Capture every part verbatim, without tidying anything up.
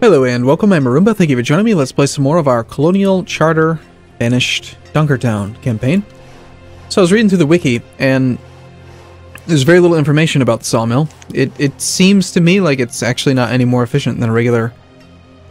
Hello and welcome, I'm Arumba, thank you for joining me. Let's play some more of our Colonial Charter Vanished Dunkertown campaign. So I was reading through the wiki, and there's very little information about the sawmill. It, it seems to me like it's actually not any more efficient than a regular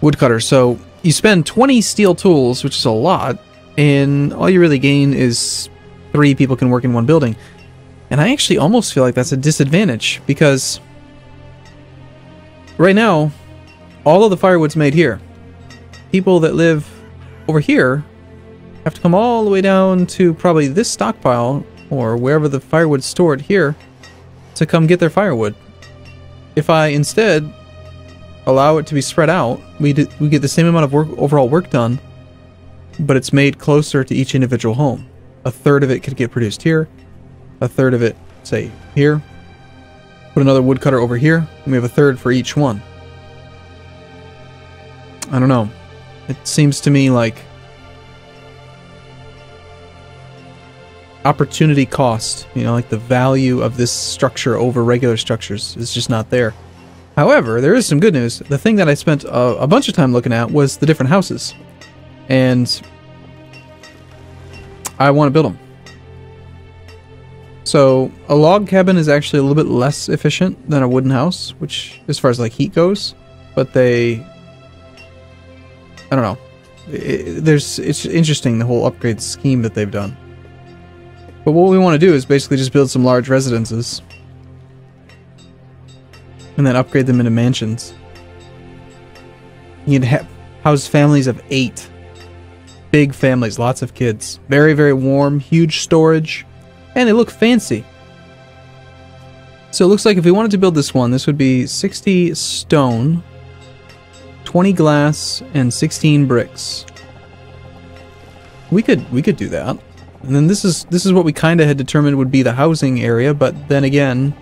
woodcutter. So you spend twenty steel tools, which is a lot, and all you really gain is three people can work in one building. And I actually almost feel like that's a disadvantage, because right now, all of the firewood's made here. People that live over here have to come all the way down to probably this stockpile or wherever the firewood's stored here to come get their firewood. If I instead allow it to be spread out, we, do, we get the same amount of work, overall work done, but it's made closer to each individual home. A third of it could get produced here, a third of it, say, here. Put another woodcutter over here, and we have a third for each one. I don't know. It seems to me like opportunity cost, you know, like the value of this structure over regular structures is just not there. However, there is some good news. The thing that I spent a, a bunch of time looking at was the different houses, and I want to build them. So a log cabin is actually a little bit less efficient than a wooden house, which as far as like heat goes, but they, I don't know. It, there's, it's interesting, the whole upgrade scheme that they've done. But what we want to do is basically just build some large residences and then upgrade them into mansions. You'd have, house families of eight. Big families, lots of kids. Very, very warm, huge storage, and they look fancy. So it looks like if we wanted to build this one, this would be sixty stone, twenty glass, and sixteen bricks. We could we could do that. And then this is this is what we kind of had determined would be the housing area, but then again,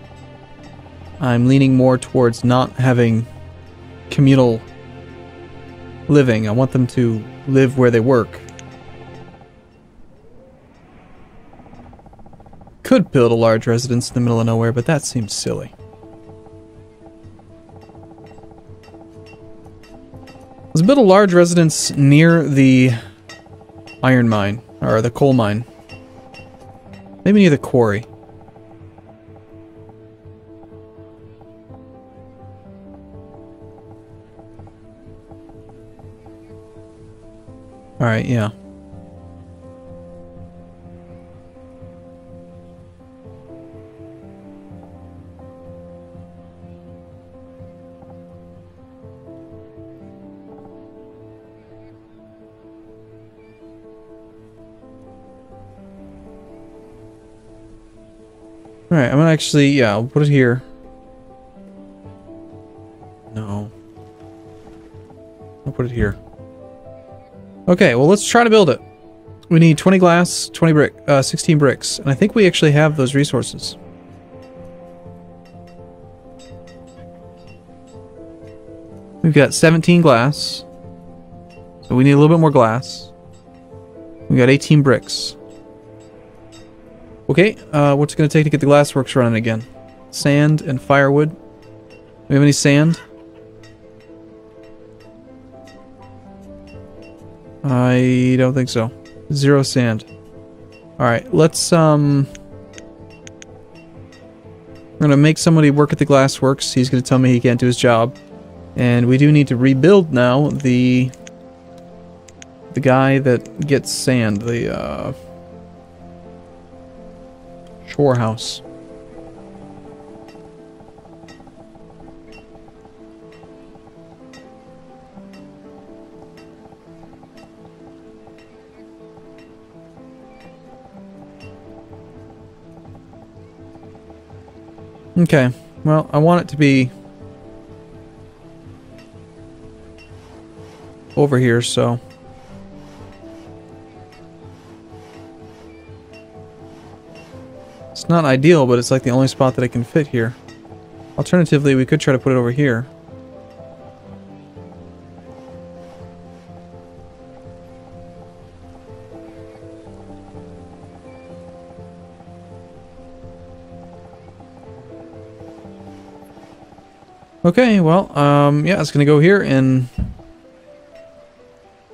I'm leaning more towards not having communal living. I want them to live where they work. Could build a large residence in the middle of nowhere, but that seems silly. Let's build a large residence near the iron mine, or the coal mine. Maybe near the quarry. Alright, yeah. Alright, I'm gonna actually, yeah, I'll put it here. No. I'll put it here. Okay, well, let's try to build it. We need twenty glass, twenty brick, uh, sixteen bricks, and I think we actually have those resources. We've got seventeen glass, so we need a little bit more glass. We've got eighteen bricks. Okay, uh, what's it going to take to get the glassworks running again? Sand and firewood. Do we have any sand? I don't think so. Zero sand. Alright, let's, um... I'm going to make somebody work at the glassworks. He's going to tell me he can't do his job. And we do need to rebuild now the... the guy that gets sand. The, uh... shore house. Okay, well, I want it to be over here, so... it's not ideal, but it's like the only spot that I can fit here. Alternatively, we could try to put it over here. Okay, well, um, yeah, it's gonna go here and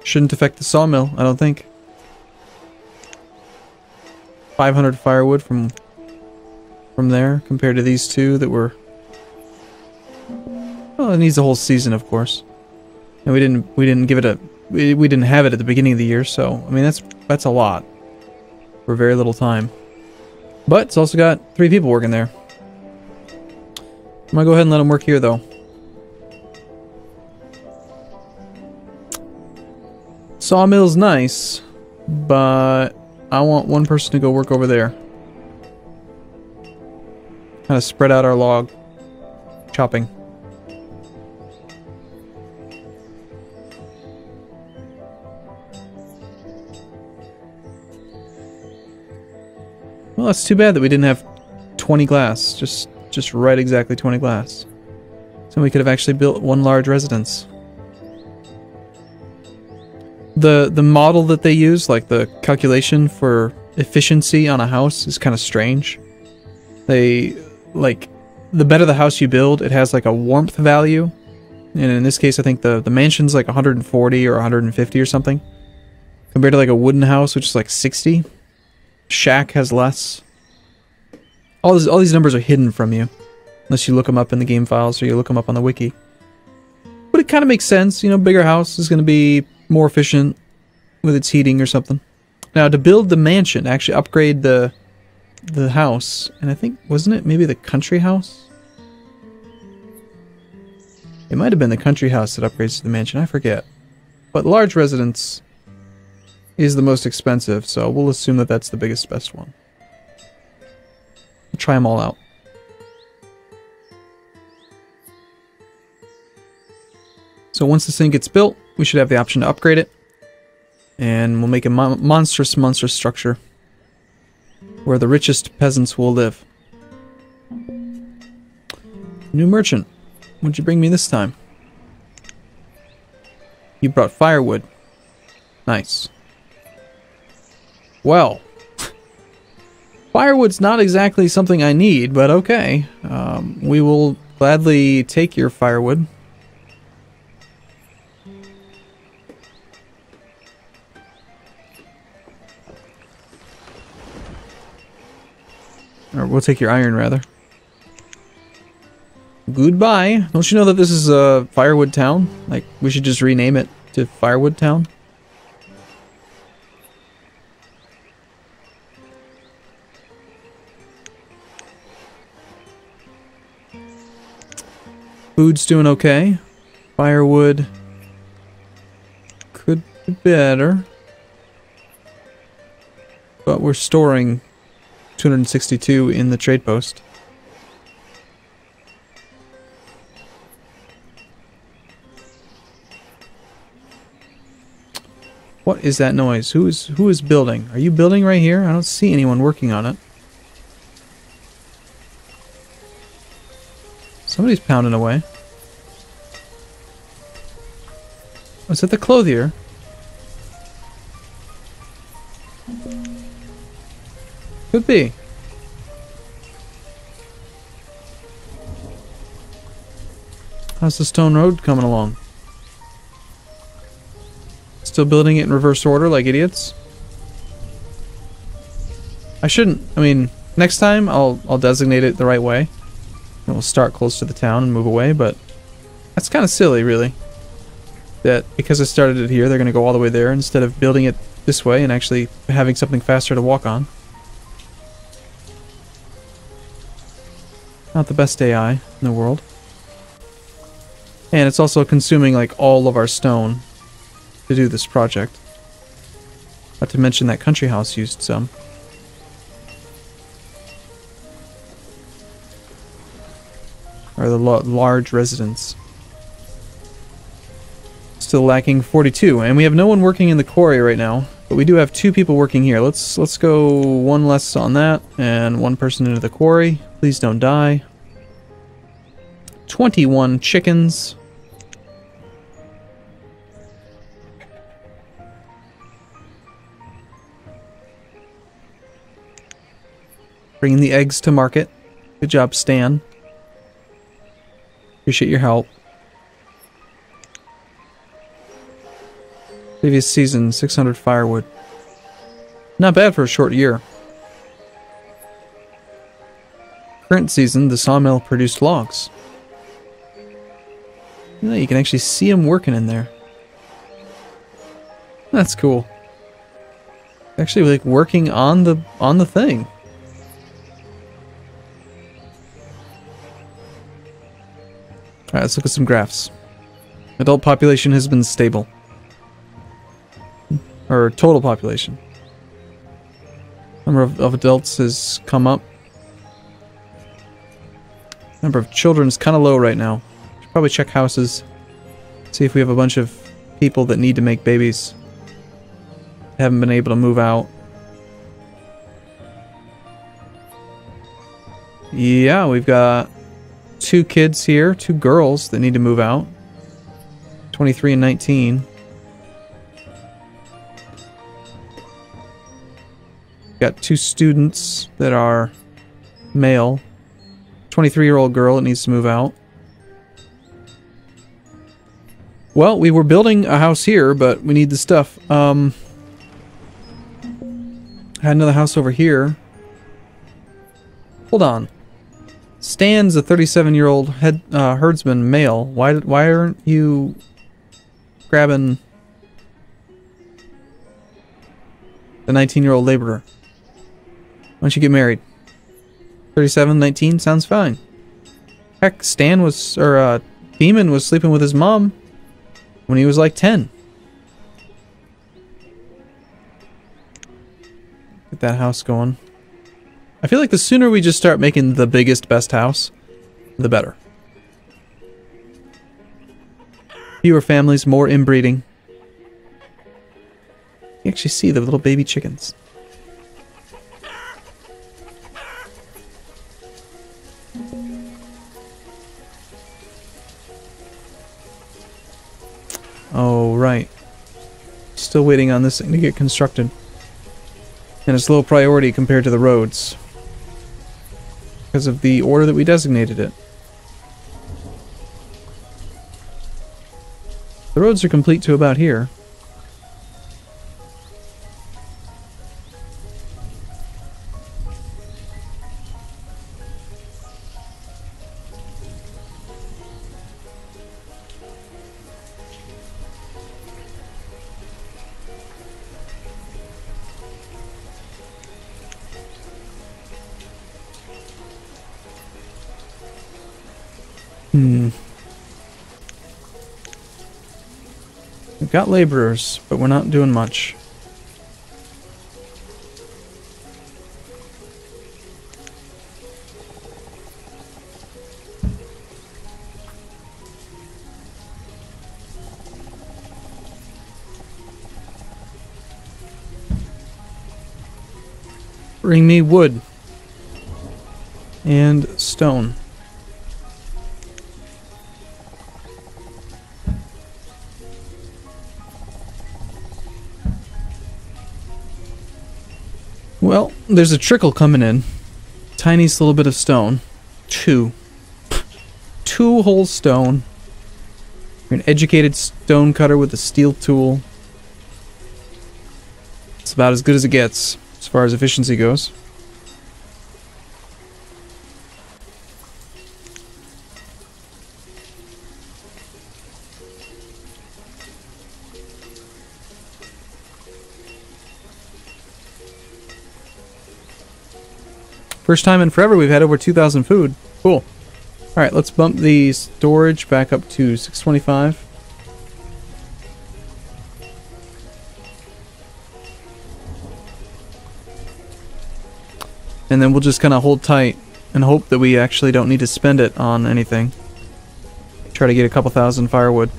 shouldn't affect the sawmill, I don't think. five hundred firewood from from there compared to these two that were. Well, it needs a whole season, of course, and we didn't we didn't give it a we, we didn't have it at the beginning of the year, so I mean that's that's a lot for very little time. But it's also got three people working there. I'm gonna go ahead and let them work here, though. Sawmill's nice, but I want one person to go work over there. Kind of spread out our log chopping. Well, that's too bad that we didn't have twenty glass. Just... Just right exactly twenty glass. So we could have actually built one large residence. The the model that they use, like the calculation for efficiency on a house, is kind of strange. They, like, the better the house you build, it has like a warmth value. And in this case, I think the, the mansion's like one hundred forty or one hundred fifty or something. Compared to like a wooden house, which is like sixty. Shack has less. All, this, all these numbers are hidden from you, unless you look them up in the game files or you look them up on the wiki. But it kind of makes sense, you know, bigger house is going to be more efficient with its heating or something. Now, to build the mansion, actually upgrade the the house, and I think, wasn't it maybe the country house? It might have been the country house that upgrades to the mansion, I forget. But large residence is the most expensive, so we'll assume that that's the biggest, best one. Try them all out. So once this thing gets built, we should have the option to upgrade it, and we'll make a mon monstrous, monstrous structure where the richest peasants will live. New merchant, what'd you bring me this time? You brought firewood. Nice. Well. Firewood's not exactly something I need, but okay. Um, we will gladly take your firewood. Or we'll take your iron, rather. Goodbye. Don't you know that this is a firewood town? Like, we should just rename it to Firewood Town? Food's doing okay. Firewood could be better. But we're storing two hundred sixty-two in the trade post. What is that noise? Who is who is building? Are you building right here? I don't see anyone working on it. Somebody's pounding away. Oh, is that the clothier? Could be. How's the stone road coming along? Still building it in reverse order like idiots? I shouldn't. I mean, next time I'll I'll designate it the right way. We'll start close to the town and move away, but that's kind of silly, really. That because I started it here, they're going to go all the way there instead of building it this way and actually having something faster to walk on. Not the best A I in the world. And it's also consuming, like, all of our stone to do this project. Not to mention that country house used some. Or the large residence. Still lacking forty-two, and we have no one working in the quarry right now, but we do have two people working here. Let's let's go one less on that, and one person into the quarry. Please don't die. twenty-one chickens. Bringing the eggs to market. Good job, Stan. Appreciate your help. Previous season, six hundred firewood. Not bad for a short year. Current season, the sawmill produced logs. You know, you can actually see them working in there. That's cool. Actually, like working on the on the thing. All right, let's look at some graphs. Adult population has been stable, or total population. Number of, of adults has come up. Number of children is kind of low right now. Should probably check houses, see if we have a bunch of people that need to make babies. Haven't been able to move out. Yeah, we've got two kids here, two girls that need to move out. twenty-three and nineteen. Got two students that are male. twenty-three-year-old girl that needs to move out. Well, we were building a house here, but we need the stuff. Um, I had another house over here. Hold on. Stan's a thirty-seven-year-old head uh, herdsman male. Why why aren't you grabbing the nineteen-year-old laborer? Why don't you get married? thirty-seven, nineteen sounds fine. Heck, Stan was, or uh, Demon was sleeping with his mom when he was like ten. Get that house going. I feel like the sooner we just start making the biggest, best house, the better. Fewer families, more inbreeding. You actually see the little baby chickens. Oh, right. Still waiting on this thing to get constructed. And it's low priority compared to the roads, because of the order that we designated it. The roads are complete to about here. We've got laborers, but we're not doing much. Bring me wood and stone. Well, there's a trickle coming in. Tiniest little bit of stone. Two. Two whole stone. You're an educated stone cutter with a steel tool. It's about as good as it gets, as far as efficiency goes. First time in forever we've had over two thousand food. Cool. Alright, let's bump the storage back up to six twenty-five. And then we'll just kind of hold tight and hope that we actually don't need to spend it on anything. Try to get a couple thousand firewood.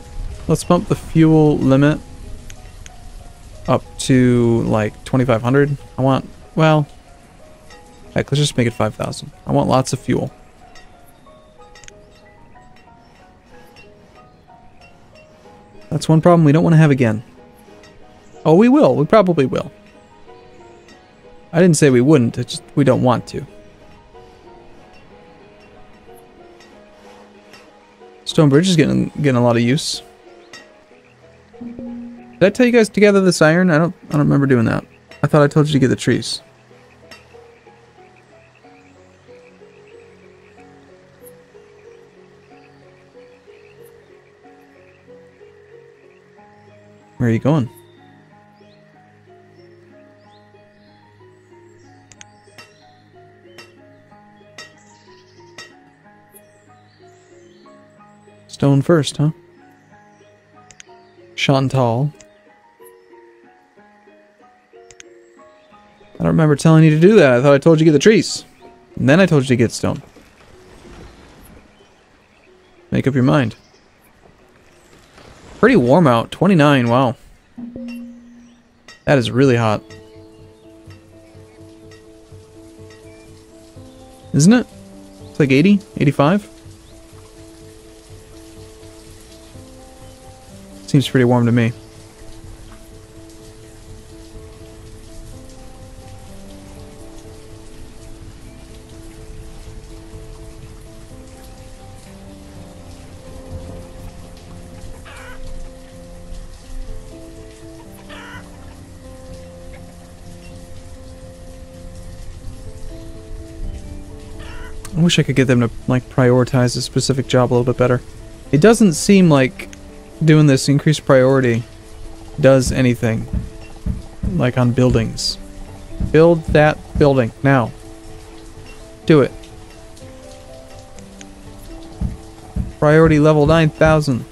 Let's bump the fuel limit up to like twenty-five hundred. I want, well... Heck, let's just make it five thousand. I want lots of fuel. That's one problem we don't want to have again. Oh, we will. We probably will. I didn't say we wouldn't. It's just we don't want to. Stonebridge is getting getting a lot of use. Did I tell you guys to gather this iron? I don't I don't remember doing that. I thought I told you to get the trees. Where are you going? Stone first, huh? Chantal. I don't remember telling you to do that. I thought I told you to get the trees. And then I told you to get stone. Make up your mind. Pretty warm out. twenty-nine, wow. That is really hot. Isn't it? It's like eighty, eighty-five? Seems pretty warm to me. I wish I could get them to like prioritize a specific job a little bit better. It doesn't seem like doing this increased priority does anything, like on buildings. Build that building now. Do it. Priority level nine thousand.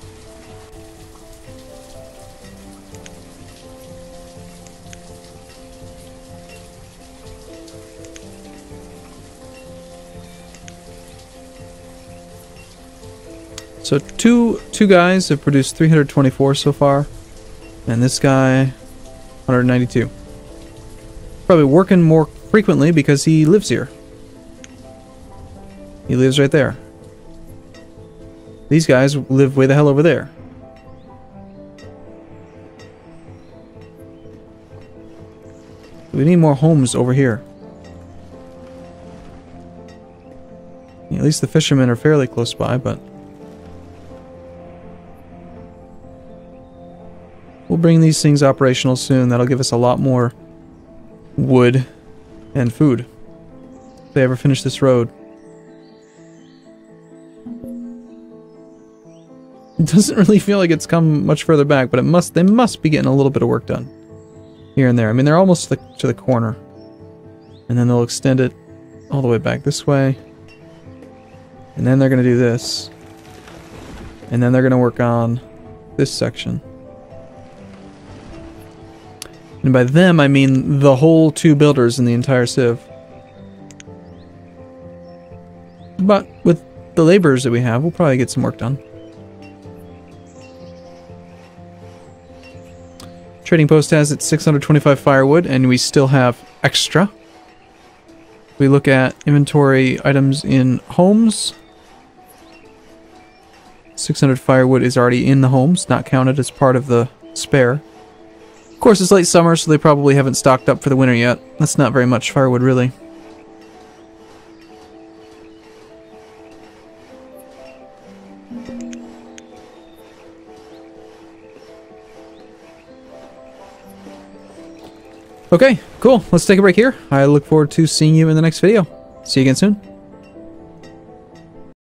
So two two guys have produced three hundred twenty-four so far, and this guy one hundred ninety-two. Probably working more frequently because he lives here. He lives right there. These guys live way the hell over there. We need more homes over here. At least the fishermen are fairly close by, but we'll bring these things operational soon. That'll give us a lot more wood and food if they ever finish this road. It doesn't really feel like it's come much further back, but it must. They must be getting a little bit of work done here and there. I mean, they're almost to the, to the corner, and then they'll extend it all the way back this way, and then they're going to do this, and then they're going to work on this section. And by them, I mean the whole two builders in the entire Civ. But with the laborers that we have, we'll probably get some work done. Trading post has its six hundred twenty-five firewood, and we still have extra. We look at inventory items in homes. six hundred firewood is already in the homes, not counted as part of the spare. Of course, it's late summer, so they probably haven't stocked up for the winter yet. That's not very much firewood, really. Okay, cool. Let's take a break here. I look forward to seeing you in the next video. See you again soon.